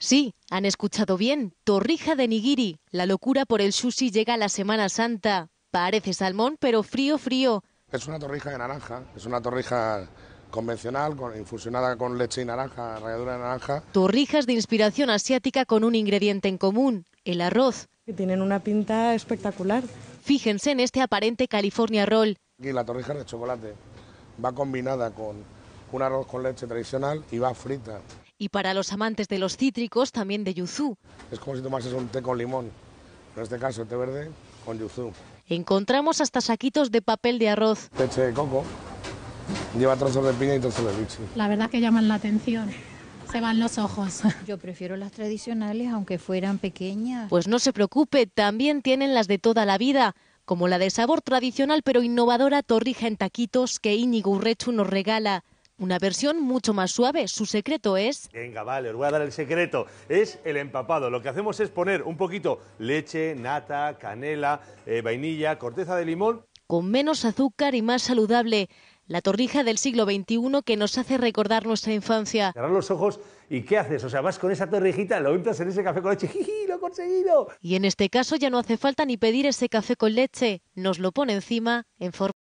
Sí, han escuchado bien, torrija de nigiri. La locura por el sushi llega a la Semana Santa. Parece salmón, pero frío, frío. Es una torrija de naranja, es una torrija convencional, infusionada con leche y naranja, ralladura de naranja. Torrijas de inspiración asiática con un ingrediente en común, el arroz. Que tienen una pinta espectacular. Fíjense en este aparente California Roll. Aquí la torrija de chocolate va combinada con un arroz con leche tradicional y va frita. Y para los amantes de los cítricos, también de yuzú. Es como si tomases un té con limón, en este caso el té verde con yuzú. Encontramos hasta saquitos de papel de arroz. Leche de coco, lleva trozos de piña y trozos de lichi. La verdad es que llaman la atención, se van los ojos. Yo prefiero las tradicionales, aunque fueran pequeñas. Pues no se preocupe, también tienen las de toda la vida, como la de sabor tradicional pero innovadora torrija en taquitos que Íñigo Rechú nos regala. Una versión mucho más suave, su secreto es... Venga, vale, os voy a dar el secreto, es el empapado. Lo que hacemos es poner un poquito leche, nata, canela, vainilla, corteza de limón... Con menos azúcar y más saludable, la torrija del siglo XXI que nos hace recordar nuestra infancia. Cerrar los ojos y ¿qué haces? O sea, vas con esa torrijita, lo untas en ese café con leche, ¡jiji, lo he conseguido! Y en este caso ya no hace falta ni pedir ese café con leche, nos lo pone encima en forma...